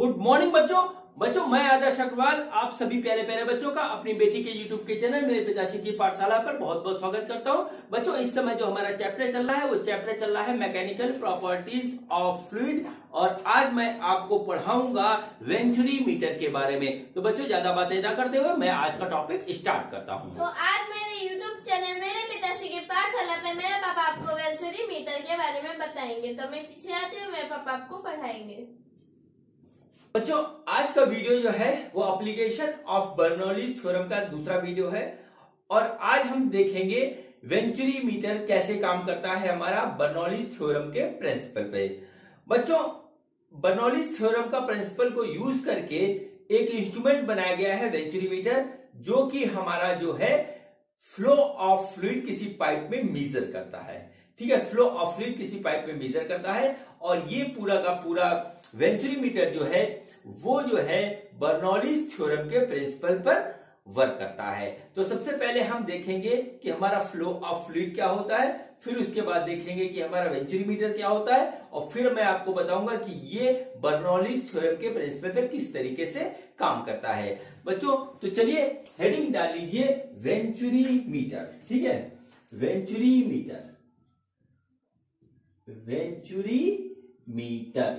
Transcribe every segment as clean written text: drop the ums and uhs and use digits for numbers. Good morning बच्चों। बच्चों मैं आदर्श अग्रवाल आप सभी प्यारे प्यारे बच्चों का अपनी बेटी के यूट्यूब के चैनल मेरे पिता श्री की पाठशाला पर बहुत बहुत स्वागत करता हूं। बच्चों इस समय जो हमारा चैप्टर चल रहा है वो चैप्टर चल रहा है मैकेनिकल प्रॉपर्टीज ऑफ फ्लूइड और आज मैं आपको पढ़ाऊंगा वेंचुरी मीटर के बारे में। तो बच्चों ज्यादा बातें ना करते हुए मैं आज का टॉपिक स्टार्ट करता हूँ। तो आज मेरे यूट्यूब चैनल मेरे पिता श्री की पाठशाला पे मेरे पापा आपको वेंचुरी मीटर के बारे में बताएंगे। तो मैं पीछे आती हूँ, मेरे पापा आपको पढ़ाएंगे। बच्चों आज का वीडियो जो है वो एप्लीकेशन ऑफ बर्नौली थ्योरम का दूसरा वीडियो है और आज हम देखेंगे वेंचुरी मीटर कैसे काम करता है हमारा बर्नौली थ्योरम के प्रिंसिपल पे। बच्चों बर्नौली थ्योरम का प्रिंसिपल को यूज करके एक इंस्ट्रूमेंट बनाया गया है वेंचुरी मीटर, जो कि हमारा जो है फ्लो ऑफ फ्लूइड किसी पाइप में मेजर करता है। ठीक है, फ्लो ऑफ फ्लूइड किसी पाइप में मेजर करता है और ये पूरा का पूरा वेंचुरी मीटर जो है वो जो है बर्नौलीज थ्योरम के प्रिंसिपल पर वर्क करता है। तो सबसे पहले हम देखेंगे कि हमारा फ्लो ऑफ फ्लूइड क्या होता है, फिर उसके बाद देखेंगे कि हमारा वेंचुरी मीटर क्या होता है और फिर मैं आपको बताऊंगा कि ये बर्नौलीज थ्योरम के प्रिंसिपल पर किस तरीके से काम करता है। बच्चों तो चलिए हेडिंग डाल लीजिए वेंचुरी मीटर। ठीक है, वेंचुरी मीटर, वेंचुरी मीटर।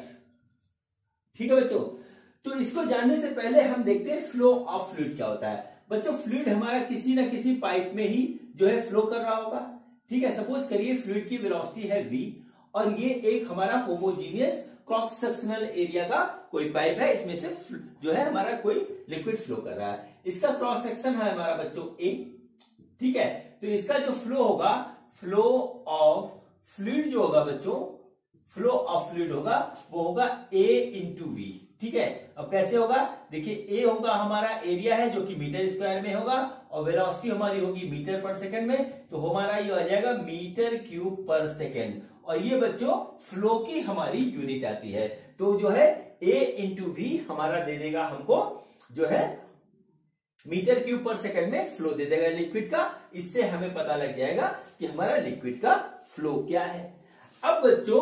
ठीक है बच्चों, तो इसको जानने से पहले हम देखते हैं फ्लो ऑफ फ्लूइड क्या होता है। बच्चों फ्लूइड हमारा किसी ना किसी पाइप में ही जो है फ्लो कर रहा होगा। ठीक है, सपोज करिए फ्लूइड की वेलोसिटी है v और ये एक हमारा होमोजीनियस क्रॉस सेक्शनल एरिया का कोई पाइप है, इसमें से जो है हमारा कोई लिक्विड फ्लो कर रहा है। इसका क्रॉस सेक्शन है हमारा बच्चों a। ठीक है, तो इसका जो फ्लो होगा, फ्लो ऑफ फ्लूइड जो होगा बच्चों, फ्लो ऑफ फ्लूइड होगा वो होगा a इंटू वी। ठीक है, अब कैसे होगा देखिए, a होगा हमारा एरिया है जो कि मीटर स्क्वायर में होगा और वेलोसिटी हमारी होगी मीटर पर सेकंड में, तो हमारा ये आ जाएगा मीटर क्यूब पर सेकंड और ये बच्चों फ्लो की हमारी यूनिट आती है। तो जो है a इंटू वी हमारा दे देगा हमको जो है मीटर क्यूब पर सेकंड में फ्लो दे देगा लिक्विड का। इससे हमें पता लग जाएगा कि हमारा लिक्विड का फ्लो क्या है। अब बच्चों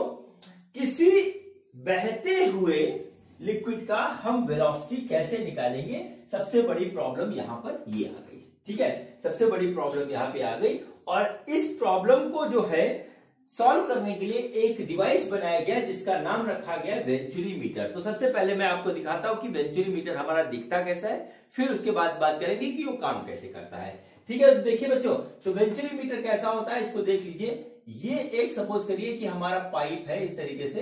किसी बहते हुए लिक्विड का हम वेलोसिटी कैसे निकालेंगे, सबसे बड़ी प्रॉब्लम यहां पर ये आ गई। ठीक है, सबसे बड़ी प्रॉब्लम यहां पे आ गई और इस प्रॉब्लम को जो है सॉल्व करने के लिए एक डिवाइस बनाया गया जिसका नाम रखा गया वेंचुरी मीटर। तो सबसे पहले मैं आपको दिखाता हूं कि वेंचुरी मीटर हमारा दिखता कैसा है, फिर उसके बाद बात करेंगे कि वो काम कैसे करता है। ठीक है, देखिए बच्चों तो वेंचुरी मीटर कैसा होता है इसको देख लीजिए। ये एक सपोज करिए कि हमारा पाइप है इस तरीके से।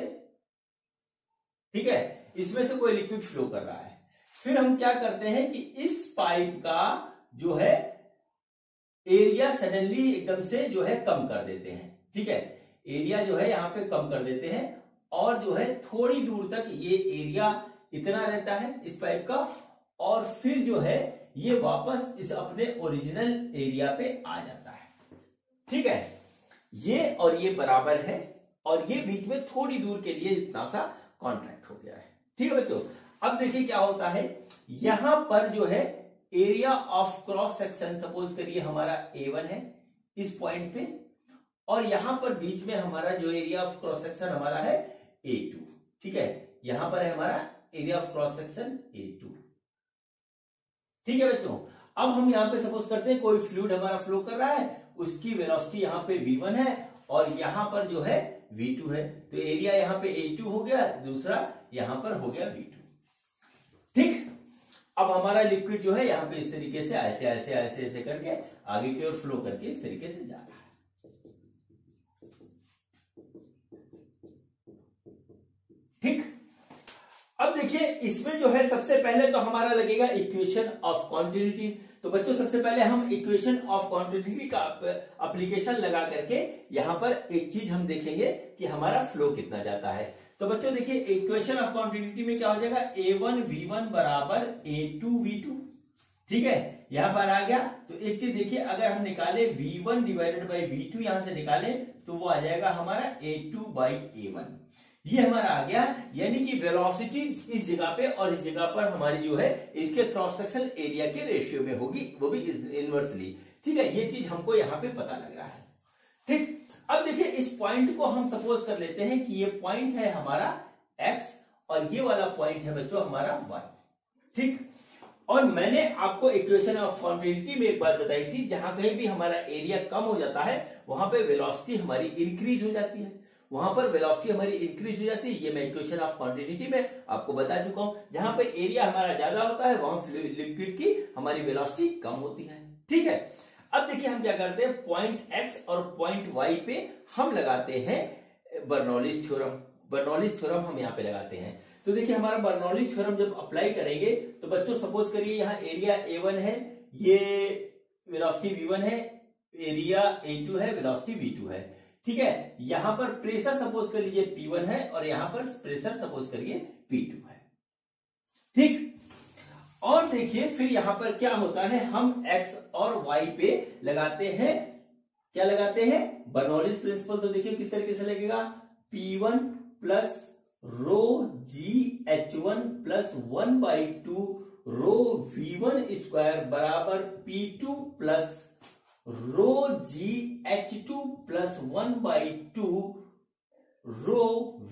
ठीक है, इसमें से कोई लिक्विड फ्लो कर रहा है। फिर हम क्या करते हैं कि इस पाइप का जो है एरिया सडनली एकदम से जो है कम कर देते हैं। ठीक है, एरिया जो है यहाँ पे कम कर देते हैं और जो है थोड़ी दूर तक ये एरिया इतना रहता है इस पाइप का और फिर जो है ये वापस इस अपने ओरिजिनल एरिया पे आ जाता है। ठीक है, ये और ये बराबर है और ये बीच में थोड़ी दूर के लिए इतना सा कॉन्ट्रैक्ट हो गया है। ठीक है बच्चों, अब देखिए क्या होता है, यहां पर जो है area of cross section suppose करिए हमारा A1 है इस पॉइंट पे और यहां पर बीच में हमारा जो एरिया ऑफ क्रॉस सेक्शन हमारा है A2। ठीक है, यहां पर है हमारा area of cross section A2। ठीक है बच्चों, अब हम यहां पे सपोज करते हैं कोई फ्लूइड हमारा फ्लो कर रहा है, उसकी वेलोसिटी यहां पे V1 है और यहां पर जो है V2 है, तो एरिया यहां पे A2 हो गया, दूसरा यहां पर हो गया V2। ठीक, अब हमारा लिक्विड जो है यहां पे इस तरीके से ऐसे ऐसे ऐसे ऐसे करके आगे की ओर फ्लो करके इस तरीके से जा रहा है। ठीक, अब देखिए इसमें जो है सबसे पहले तो हमारा लगेगा इक्वेशन ऑफ कंटिन्यूटी। तो बच्चों सबसे पहले हम इक्वेशन ऑफ कंटिन्यूटी का एप्लीकेशन लगा करके यहां पर एक चीज हम देखेंगे कि हमारा फ्लो कितना जाता है। तो बच्चों देखिए इक्वेशन ऑफ कंटिन्यूटी में क्या हो जाएगा, A1V1 बराबर A2V2। ठीक है, यहां पर आ गया, तो एक चीज देखिए अगर हम निकाले V1 डिवाइडेड बाई V2 यहां से निकाले तो वो आ जाएगा हमारा A2 बाई A1। ये हमारा आ गया, यानी कि वेलोसिटी इस जगह पे और इस जगह पर हमारी जो है इसके क्रॉस सेक्शन एरिया के रेशियो में होगी, वो भी इनवर्सली। ठीक है, ये चीज हमको यहाँ पे पता लग रहा है। ठीक, अब देखिए इस पॉइंट को हम सपोज कर लेते हैं कि ये पॉइंट है हमारा x और ये वाला पॉइंट है बच्चों हमारा वाई। ठीक, और मैंने आपको इक्वेशन ऑफ कंटिन्यूटी में एक बात बताई थी, जहां कहीं भी हमारा एरिया कम हो जाता है वहां पे वेलोसिटी हमारी इंक्रीज हो जाती है, वहां पर वेलोसिटी हमारी इंक्रीज हो जाती है। ये मैं इक्वेशन ऑफ कंटिन्यूटी में आपको बता चुका हूं। जहां पे एरिया हमारा ज्यादा होता है वहां फ्लूइड लिक्विड की हमारी वेलोसिटी कम होती है। ठीक है, अब देखिए हम क्या करते हैं, पॉइंट एक्स और पॉइंट वाई पे हम लगाते हैं बर्नौलीज थ्योरम। बर्नौलीज थ्योरम हम यहाँ पे लगाते हैं, तो देखिए हमारा बर्नौली थ्योरम जब अप्लाई करेंगे तो बच्चों सपोज करिए यहाँ एरिया A1 है, ये वेलोसिटी V1 है, एरिया A2 है, वेलोसिटी V2 है। ठीक है, यहां पर प्रेशर सपोज करिए P1 है और यहां पर प्रेशर सपोज करिए P2 है। ठीक, और देखिए फिर यहां पर क्या होता है, हम x और y पे लगाते हैं, क्या लगाते हैं, बर्नौलीज प्रिंसिपल। तो देखिए किस तरीके से लगेगा, P1 plus rho GH1 plus 1/2 rho V1 square बराबर P2 plus rho GH2 plus 1/2 rho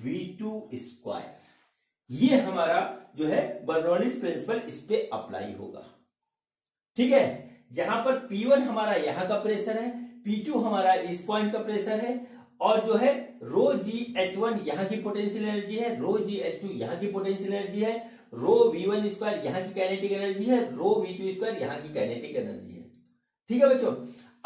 V2 square. ये हमारा जो है बर्नौलीज प्रिंसिपल इस पे अप्लाई होगा। ठीक है, जहां पर P1 हमारा यहां का प्रेशर है, P2 हमारा इस पॉइंट का प्रेशर है, और जो है रो GH1 यहां की पोटेंशियल एनर्जी है, रो GH2 यहां की पोटेंशियल एनर्जी है, रो V1 स्क्वायर यहां की काइनेटिक एनर्जी है, रो V2 स्क्वायर यहां की काइनेटिक एनर्जी है। ठीक है बच्चों,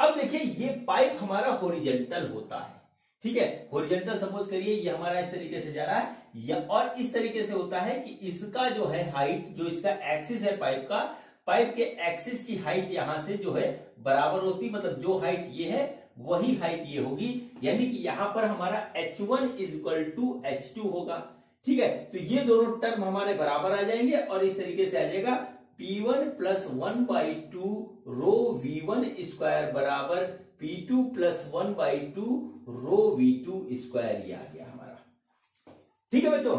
अब देखिए ये पाइप हमारा हॉरिजॉन्टल होता है। ठीक है, हॉरिजॉन्टल सपोज करिए ये हमारा इस तरीके से जा रहा है या और इस तरीके से होता है कि इसका जो है हाइट, जो इसका एक्सिस है पाइप का, पाइप के एक्सिस की हाइट यहां से जो है बराबर होती, मतलब जो हाइट ये है वही हाइट ये होगी, यानी कि यहां पर हमारा H1 = H2 होगा। ठीक है, तो ये दोनों टर्म हमारे बराबर आ जाएंगे और इस तरीके से आ जाएगा P1 plus 1/2 rho V1 square बराबर P2 plus 1/2 rho V2 square, ये आ गया हमारा। ठीक है बच्चों,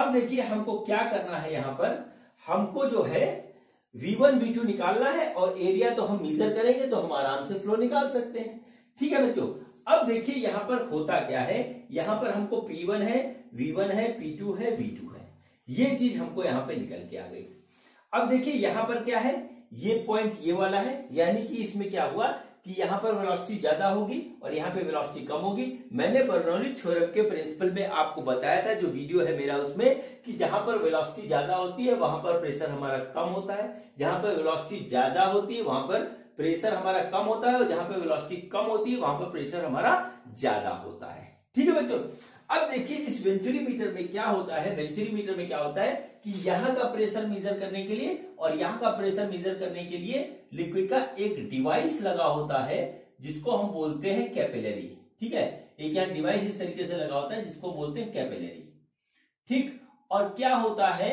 अब देखिए हमको क्या करना है, यहां पर हमको जो है V1 V2 निकालना है और एरिया तो हम मेजर करेंगे तो हम आराम से फ्लो निकाल सकते हैं। ठीक है बच्चों, अब देखिए यहां पर होता क्या है, यहां पर हमको P1 है, V1 है, P2 है, V2 है, ये चीज हमको यहां पे निकल के आ गई। अब देखिए यहां पर क्या है, ये पॉइंट ये वाला है, यानी कि इसमें क्या हुआ कि यहां पर वेलोसिटी ज्यादा होगी और यहां पे वेलोसिटी कम होगी। मैंने बर्नौली थ्योरम के प्रिंसिपल में आपको बताया था, जो वीडियो है मेरा उसमें, कि जहां पर वेलोसिटी ज्यादा होती है वहां पर प्रेशर हमारा कम होता है, जहां पर वेलोसिटी ज्यादा होती है वहां पर प्रेशर हमारा कम होता है, और जहां पर वेलोसिटी कम होती है वहां पर प्रेशर हमारा ज्यादा होता है। ठीक है बच्चों, अब देखिए इस वेंचुरी मीटर में क्या होता है, वेंचुरी मीटर में क्या होता है कि यहां का प्रेशर मेजर करने के लिए और यहां का प्रेशर मेजर करने के लिए लिक्विड का एक डिवाइस लगा होता है, जिसको हम बोलते हैं कैपेलरी। ठीक है, एक यहां डिवाइस इस तरीके से लगा होता है जिसको बोलते हैं कैपेलरी। ठीक, और क्या होता है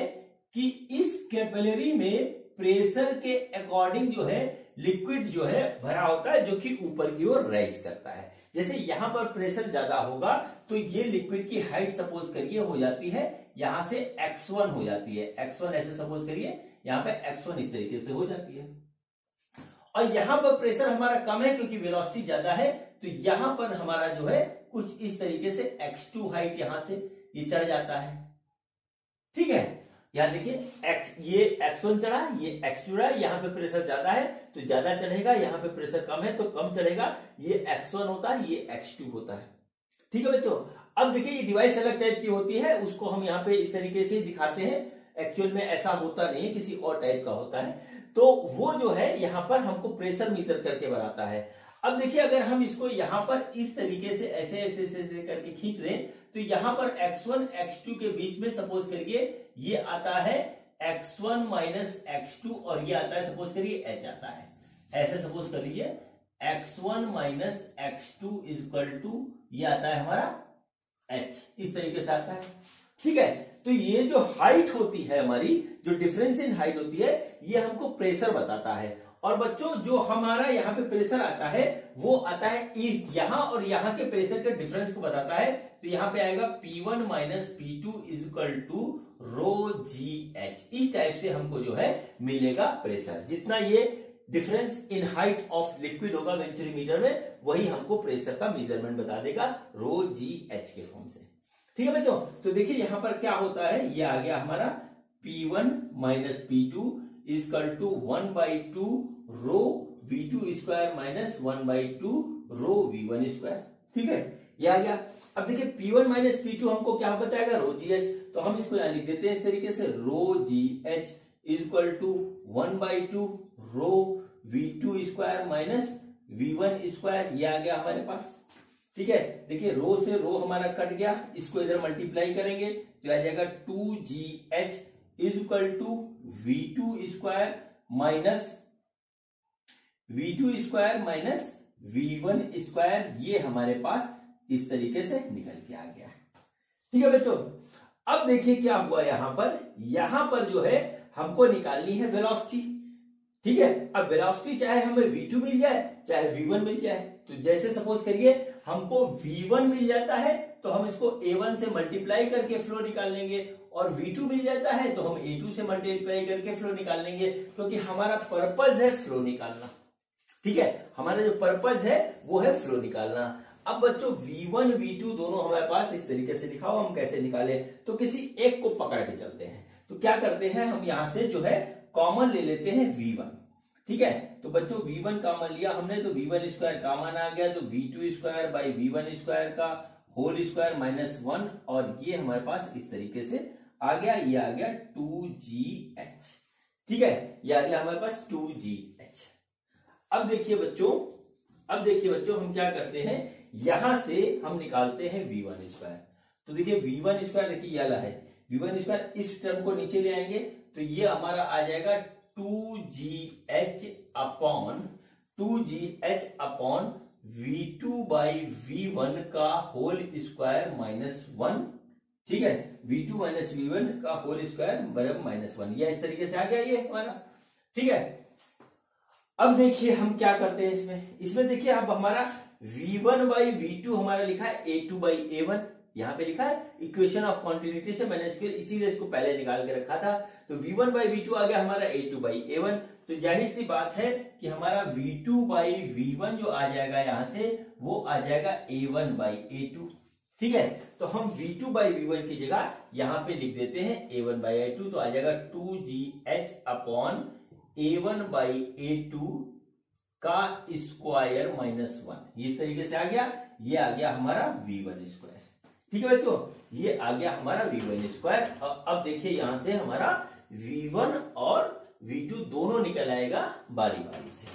कि इस कैपेलरी में प्रेशर के अकॉर्डिंग जो है लिक्विड जो है भरा होता है, जो कि ऊपर की ओर राइज करता है। जैसे यहां पर प्रेशर ज्यादा होगा तो ये लिक्विड की हाइट सपोज करिए हो जाती है यहां से x1 हो जाती है, x1 ऐसे सपोज करिए, यहां पे x1 इस तरीके से हो जाती है। और यहां पर प्रेशर हमारा कम है क्योंकि वेलोसिटी ज्यादा है, तो यहां पर हमारा जो है कुछ इस तरीके से x2 हाइट यहां से ये चढ़ जाता है। ठीक है, यहाँ देखिए ये x1 चढ़ा, ये x2 चढ़ा, यहाँ पे प्रेशर ज्यादा है तो ज्यादा चढ़ेगा, यहाँ पे प्रेशर कम है तो कम चढ़ेगा, ये x1 होता है, ये x2 होता है। ठीक है बच्चों, अब देखिए ये डिवाइस अलग टाइप की होती है, उसको हम यहाँ पे इस तरीके से दिखाते हैं, एक्चुअल में ऐसा होता नहीं है, किसी और टाइप का होता है, तो वो जो है यहाँ पर हमको प्रेशर मेजर करके बनाता है। अब देखिए अगर हम इसको यहां पर इस तरीके से ऐसे ऐसे ऐसे करके खींच रहे हैं, तो यहां पर x1 x2 के बीच में सपोज करिए ये आता है x1 माइनस x2 और ये आता है सपोज करिए h आता है, ऐसे सपोज करिए x1 माइनस x2 = ये आता है हमारा h, इस तरीके से आता है। ठीक है, तो ये जो हाइट होती है हमारी, जो डिफरेंस इन हाइट होती है, ये हमको प्रेशर बताता है। और बच्चों जो हमारा यहाँ पे प्रेशर आता है वो आता है यहाँ और यहाँ के प्रेशर के डिफरेंस को बताता है, तो यहाँ पे आएगा P1 minus P2 = rho GH, इस टाइप से हमको जो है मिलेगा प्रेशर। जितना ये difference in height of liquid होगा वेंचुरी मीटर में, वही हमको प्रेशर का मेजरमेंट बता देगा रो GH के फॉर्म से। ठीक है बच्चों। तो देखिए यहां पर क्या होता है, ये आ गया हमारा P1 minus P2 equal to 1/2 rho V2 square minus 1/2 rho V1 square. ठीक है, ये आ गया। अब देखिए P1 माइनस P2 हमको क्या बताएगा, रो जी एच। तो हम इसको यहाँ लिख देते हैं इस तरीके से, rho G H equal to 1/2 rho V2 square minus V1 square. ये आ गया हमारे पास। ठीक है, देखिए रो से रो हमारा कट गया, इसको इधर मल्टीप्लाई करेंगे तो आ जाएगा 2GH equal to V2 square minus V2 square minus V1 square. ये हमारे पास इस तरीके से निकल के आ गया। ठीक है बच्चों, अब देखिए क्या हुआ यहां पर। यहां पर जो है हमको निकालनी है वेलोसिटी। ठीक है, अब वेलोसिटी चाहे हमें V2 मिल जाए चाहे V1 मिल जाए। तो जैसे सपोज करिए हमको V1 मिल जाता है तो हम इसको A1 से मल्टीप्लाई करके फ्लो निकाल लेंगे, और V2 मिल जाता है तो हम A2 से मल्टीप्लाई करके फ्लो निकाल लेंगे, क्योंकि हमारा पर्पस है फ्लो निकालना। ठीक है, हमारा जो पर्पस है वो है फ्लो निकालना। अब बच्चों V1 V2 दोनों हमारे पास इस तरीके से दिखाओ, हम कैसे निकाले, तो किसी एक को पकड़ के चलते हैं। तो क्या करते हैं, हम यहां से जो है कॉमन ले लेते हैं V1। ठीक है, तो बच्चों V1 कॉमन लिया हमने तो V1 स्क्वायर कॉमन आ गया, तो V2 square by V1 square का होल स्क्वायर माइनस 1, और ये हमारे पास इस तरीके से आ गया। ये आ गया 2GH। ठीक है, ये आ गया हमारे पास 2GH। अब देखिए बच्चों हम क्या करते हैं, यहां से हम निकालते हैं V1 स्क्वायर। तो देखिए V1 स्क्वायर, देखिए ये है V1 स्क्वायर, इस टर्म को नीचे ले आएंगे तो ये हमारा आ जाएगा 2GH upon V2 by V1 का होल स्क्वायर माइनस 1। ठीक है, V2 माइनस V1 का होल स्क्वायर बराबर माइनस 1। यह इस तरीके से आ गया ये हमारा। ठीक है, अब देखिए हम क्या करते हैं इसमें देखिए, अब हमारा V1 बाई V2 हमारा लिखा है A2 बाई A1, यहाँ पे लिखा है इक्वेशन ऑफ कंटिन्यूटी से, मैंने इसीलिए इसको पहले निकाल के रखा था। तो V1 बाई V2 आ गया हमारा A2 बाई A1। तो जाहिर सी बात है कि हमारा V2 बाई V1 जो आ जाएगा यहां से, वो आ जाएगा A1 बाई A2। ठीक है, तो हम V2 बाई V1 की जगह यहाँ पे लिख देते हैं A1 बाई A2। तो आ जाएगा 2GH upon A1 by A2 का स्क्वायर माइनस 1। इस तरीके से आ गया। ये आ गया हमारा V1 स्क्वायर। ठीक है बच्चों, ये आ गया हमारा V1 स्क्वायर। और अब देखिए यहां से हमारा V1 और V2 दोनों निकल आएगा बारी बारी से।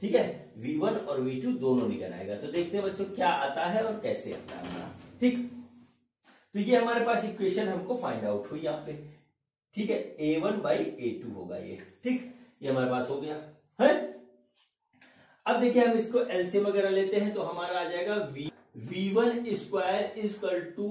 ठीक है, V1 और V2 दोनों निकल आएगा। तो देखते हैं बच्चों क्या आता है और कैसे आता है हमारा। ठीक, तो ये हमारे पास इक्वेशन हमको फाइंड आउट हुई यहाँ पे। ठीक है, A1 बाई A2 होगा ये। ठीक, ये हमारे पास हो गया है। अब देखिए हम इसको एलसीएम वगैरह लेते हैं तो हमारा आ जाएगा V1 square is equal to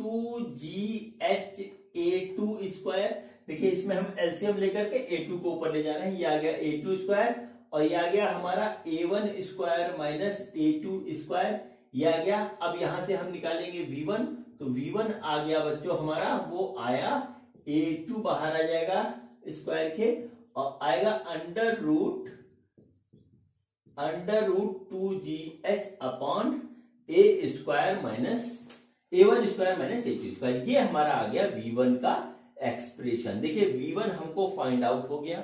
2GH A2 square. देखिए इसमें हम एलसीएम लेकर के A2 को ऊपर ले जा रहे हैं। ये आ गया A2 स्क्वायर, और ये आ गया हमारा A1 square minus A2 square. ये आ गया। अब यहां से हम निकालेंगे V1, तो V1 आ गया बच्चों हमारा, वो आया A2 बाहर आ जाएगा स्क्वायर के, और आएगा under root 2GH upon A square minus A1 square minus A2 square. ये हमारा आ गया V1 का एक्सप्रेशन। देखिए V1 हमको फाइंड आउट हो गया।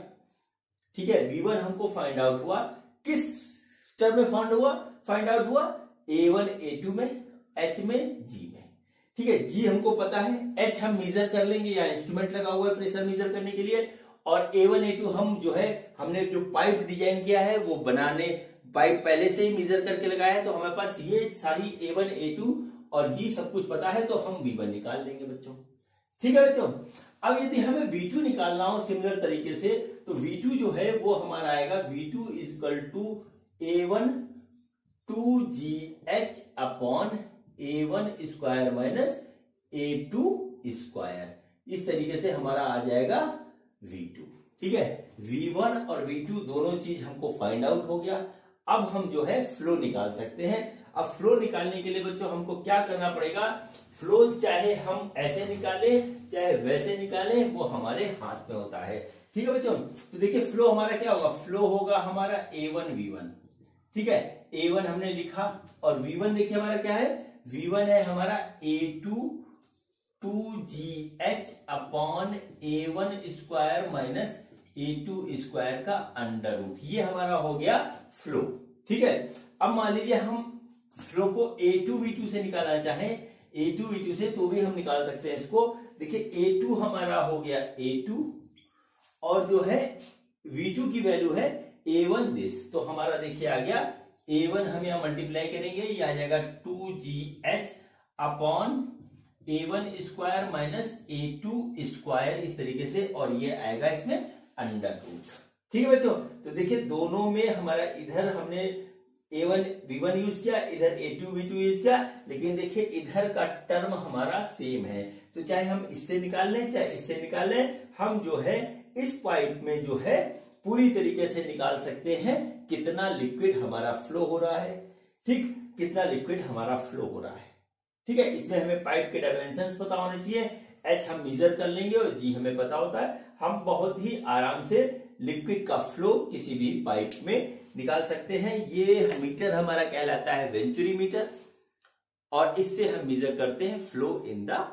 ठीक है, V1 हमको फाइंड आउट हुआ किस टर्म में, फाइंड आउट हुआ A1 A2 में, H में, G में। ठीक है, G हमको पता है, H हम मेजर कर लेंगे, यहाँ इंस्ट्रूमेंट लगा हुआ है प्रेशर मेजर करने के लिए। और A1 A2 हम जो है, हमने जो पाइप डिजाइन किया है वो पाइप पहले से ही मेजर करके लगाया है। तो हमारे पास ये सारी A1 A2 और G सब कुछ पता है, तो हम V1 निकाल लेंगे बच्चों। ठीक है बच्चों, अब यदि हमें V2 निकालना हो सिमिलर तरीके से, तो V2 जो है वो हमारा आएगा V2 equal to A1 2GH upon A1 square minus A2 square. इस तरीके से हमारा आ जाएगा V2। ठीक है, V1 और V2 दोनों चीज हमको फाइंड आउट हो गया। अब हम जो है फ्लो निकाल सकते हैं। अब फ्लो निकालने के लिए बच्चों हमको क्या करना पड़ेगा, फ्लो चाहे हम ऐसे निकालें चाहे वैसे निकालें, वो हमारे हाथ में होता है। ठीक है बच्चों, तो देखिए फ्लो हमारा क्या होगा, फ्लो होगा हमारा A1 V1। ठीक है, A1 हमने लिखा, और V1 देखिए हमारा क्या है, V1 है हमारा A2 2gh upon a1 square minus a2 square का अंडर रूट, ये हमारा हो गया फ्लो। ठीक है, अब मान लीजिए हम फ्लो को a2v2 से निकालना चाहें, a2v2 से तो भी हम निकाल सकते हैं इसको। देखिए a2 हमारा हो गया a2 और जो है v2 की वैल्यू है a1 दिस, तो हमारा देखिए आ गया a1, हम यहां मल्टीप्लाई करेंगे, ये आ जाएगा 2gh upon a1 square minus a2 square इस तरीके से, और ये आएगा इसमें अंडर रूट। ठीक है बच्चों, तो देखिए दोनों में हमारा इधर हमने a1 b1 यूज किया, इधर a2 b2 यूज किया, लेकिन देखिए इधर का टर्म हमारा सेम है, तो चाहे हम इससे निकाल लें चाहे इससे निकाल लें, हम जो है इस पाइप में जो है पूरी तरीके से निकाल सकते हैं कितना लिक्विड हमारा फ्लो हो रहा है। ठीक, कितना लिक्विड हमारा फ्लो हो रहा है। ठीक है, इसमें हमें पाइप के डायमेंशन पता होने चाहिए, h हम मेजर कर लेंगे और g हमें पता होता है, हम बहुत ही आराम से लिक्विड का फ्लो किसी भी पाइप में निकाल सकते हैं। ये मीटर हमारा कहलाता है वेंचुरी मीटर, और इससे हम मेजर करते हैं फ्लो इन द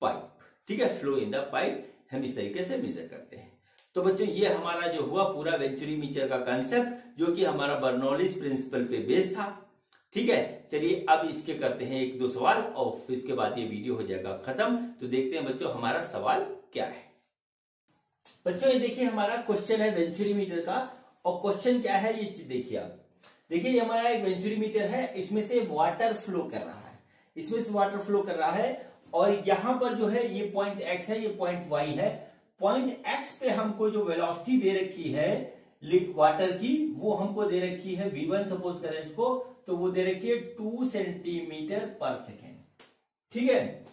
पाइप। ठीक है, फ्लो इन द पाइप हम इस तरीके से मेजर करते हैं। तो बच्चों ये हमारा जो हुआ पूरा वेंचुरी मीटर का कांसेप्ट, जो कि हमारा बर्नौलीज प्रिंसिपल पे बेस्ड था। ठीक है, चलिए अब इसके करते हैं एक दो सवाल और इसके बाद ये वीडियो हो जाएगा खत्म। तो देखते हैं बच्चों हमारा सवाल क्या है। बच्चों ये देखिए हमारा क्वेश्चन है वेंचुरी मीटर का, और क्वेश्चन क्या है ये चीज देखिए आप। देखिए ये हमारा एक वेंचुरी मीटर है, इसमें से वाटर फ्लो कर रहा है, इसमें से वाटर फ्लो कर रहा है, और यहां पर जो है ये पॉइंट एक्स है, ये पॉइंट वाई है। पॉइंट एक्स पे हमको जो वेलोसिटी दे रखी है वाटर की, वो हमको दे रखी है v1 सपोज करें इसको, तो वो दे रखी है 2 सेंटीमीटर पर सेकेंड। ठीक है,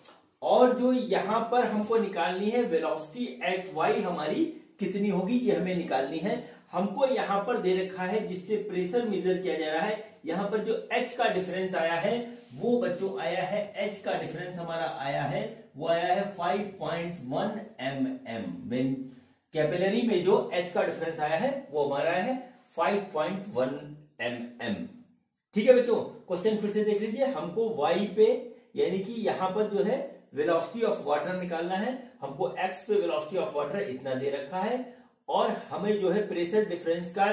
और जो यहां पर हमको निकालनी है वेलोसिटी fy हमारी कितनी होगी ये हमें निकालनी है। हमको यहां पर दे रखा है जिससे प्रेशर मेजर किया जा रहा है, यहां पर जो h का डिफरेंस आया है वो बच्चों आया है, h का डिफरेंस हमारा आया है वो आया है 5.1 mm। कैपेलरी में जो h का डिफरेंस आया है वो हमारा है 5.1 mm। ठीक है बच्चों, क्वेश्चन फिर से देख लीजिए, हमको y पे यानी कि यहां पर जो है वेलोसिटी ऑफ वाटर निकालना है, हमको x पे वेलोसिटी ऑफ वाटर इतना दे रखा है, और हमें जो है प्रेशर डिफरेंस का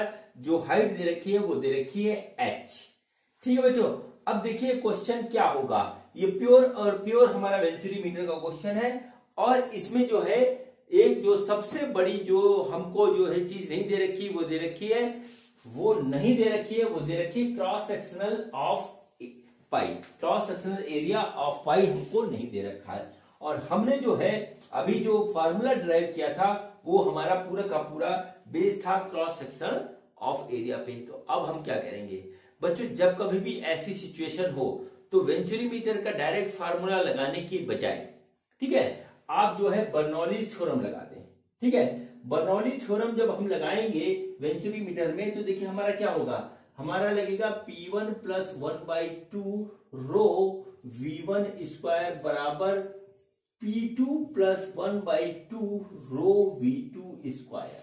जो हाइट दे रखी है वो दे रखी है h। ठीक है बच्चों, अब देखिए क्वेश्चन क्या होगा, ये प्योर और प्योर हमारा वेंचुरी मीटर का क्वेश्चन है, और इसमें जो है एक जो सबसे बड़ी जो हमको जो है चीज नहीं दे रखी वो दे रखी है, वो नहीं दे रखी है, वो दे रखी है cross sectional of pi, cross sectional area of पाई हमको नहीं दे रखा है। और हमने जो है अभी जो फार्मूला ड्राइव किया था वो हमारा पूरा का पूरा बेस था क्रॉस सेक्शन ऑफ एरिया पे। तो अब हम क्या करेंगे बच्चों, जब कभी भी ऐसी सिचुएशन हो तो वेंचुरी मीटर का डायरेक्ट फार्मूला लगाने की बजाय, ठीक है, आप जो है बर्नौली थ्योरम लगा दें। ठीक है, बर्नौली थ्योरम जब हम लगाएंगे वेंचुरी मीटर में तो देखिए हमारा क्या होगा, हमारा लगेगा P1 + 1/2 रो V1 स्क्वायर बराबर P2 + 1/2 रो V2 स्क्वायर।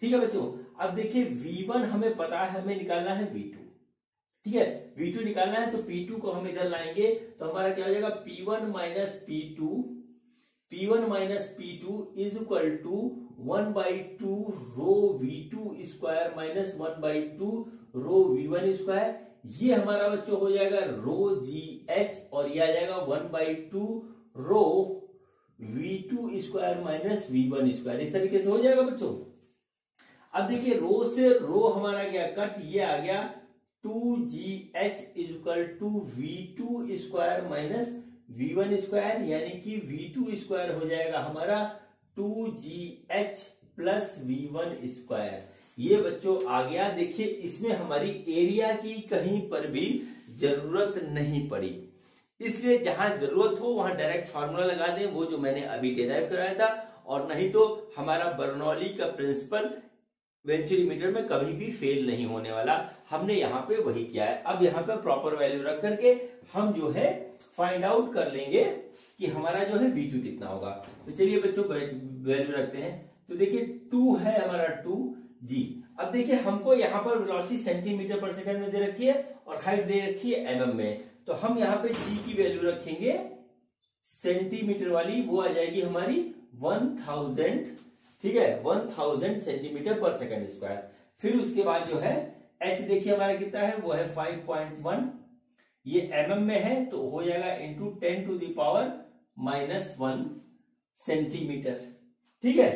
ठीक है बच्चों, अब देखिए V1 हमें पता है, हमें निकालना है V2। ठीक है, V2 निकालना है तो P2 को हम इधर लाएंगे, तो हमारा क्या हो जाएगा P1 minus P2 is equal to 1/2 rho V2 square minus 1/2 rho V1 square. ये हमारा बच्चों हो जाएगा रो GH, और यह आ जाएगा 1/2 rho V2 square minus V1 square, इस तरीके से हो जाएगा बच्चों। अब देखिए रो से रो हमारा क्या कट, ये आ गया 2GH equal to V2 square minus V1 square, यानी कि V2 स्क्वायर हो जाएगा हमारा 2GH + V1 स्क्वायर। ये बच्चों आ गया, देखिए इसमें हमारी एरिया की कहीं पर भी जरूरत नहीं पड़ी, इसलिए जहां जरूरत हो वहां डायरेक्ट फार्मूला लगा दें, वो जो मैंने अभी डिराइव कराया था, और नहीं तो हमारा बर्नौली का प्रिंसिपल वेंचुरी मीटर में कभी भी फेल नहीं होने वाला। हमने यहाँ पे वही किया है। अब यहाँ पे प्रॉपर वैल्यू रख करके हम जो है फाइंड आउट कर लेंगे कि हमारा जो है V2 कितना होगा। तो चलिए बच्चों वैल्यू रखते हैं, तो देखिए 2 है हमारा 2g। अब देखिए हमको यहाँ पर वेलोसिटी सेंटीमीटर पर सेकंड में दे रखी है और हाइट दे रखी है mm में, तो हम यहाँ पे g की वैल्यू रखेंगे सेंटीमीटर वाली वो आ जाएगी हमारी 1000, ठीक है, 1000 सेंटीमीटर पर सेकंड स्क्वायर। फिर उसके बाद जो है एच देखिए हमारा कितना है, वो है 5.1, ये एमएम में है तो हो जाएगा इंटू 10⁻⁻⁻1 सेंटीमीटर, ठीक है।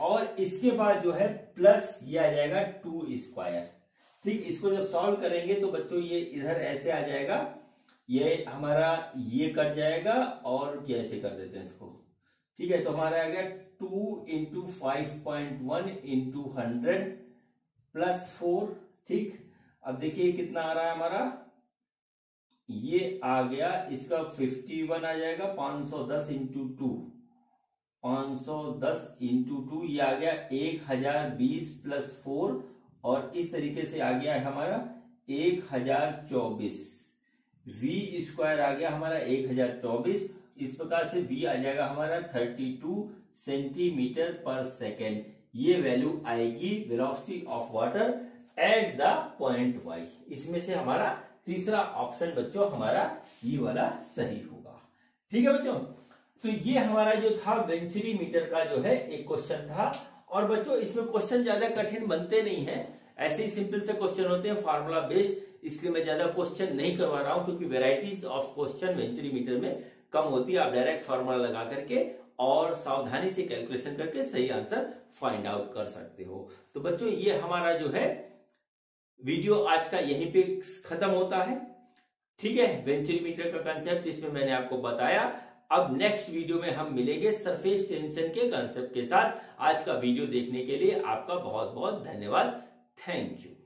और इसके बाद जो है प्लस ये आ जाएगा 2², ठीक। इसको जब सॉल्व करेंगे तो बच्चों ये इधर ऐसे आ जाएगा, ये हमारा ये कट जाएगा और कैसे कर देते हैं इसको, ठीक है। तो हमारा आ गया 2 × 5.1 × 100 +4, ठीक। अब देखिए कितना आ रहा है हमारा, ये आ गया इसका 51 आ जाएगा, 510 × 2 ये आ गया 1020 +4, और इस तरीके से आ गया है हमारा 1024। v² आ गया हमारा 1024। इस प्रकार से v आ जाएगा हमारा 32 सेंटीमीटर पर सेकेंड। ये वैल्यू आएगी velocity of water at the point y। इसमें से हमारा तीसरा ऑप्शन बच्चों हमारा ये वाला सही होगा, ठीक है बच्चों। तो ये हमारा जो था वेंचुरी मीटर का जो है एक क्वेश्चन था। और बच्चों इसमें क्वेश्चन ज्यादा कठिन बनते नहीं है, ऐसे ही सिंपल से क्वेश्चन होते हैं फार्मूला बेस्ड, इसलिए मैं ज्यादा क्वेश्चन नहीं करवा रहा हूं क्योंकि varieties of question venturi metre में कम होती है। आप डायरेक्ट फार्मूला लगा करके और सावधानी से कैलकुलेशन करके सही आंसर फाइंड आउट कर सकते हो। तो बच्चों ये हमारा जो है वीडियो आज का यहीं पे खत्म होता है, ठीक है। वेंचुरी मीटर का कांसेप्ट इसमें मैंने आपको बताया। अब नेक्स्ट वीडियो में हम मिलेंगे सरफेस टेंशन के कांसेप्ट के साथ। आज का वीडियो देखने के लिए आपका बहुत बहुत धन्यवाद। Thank you.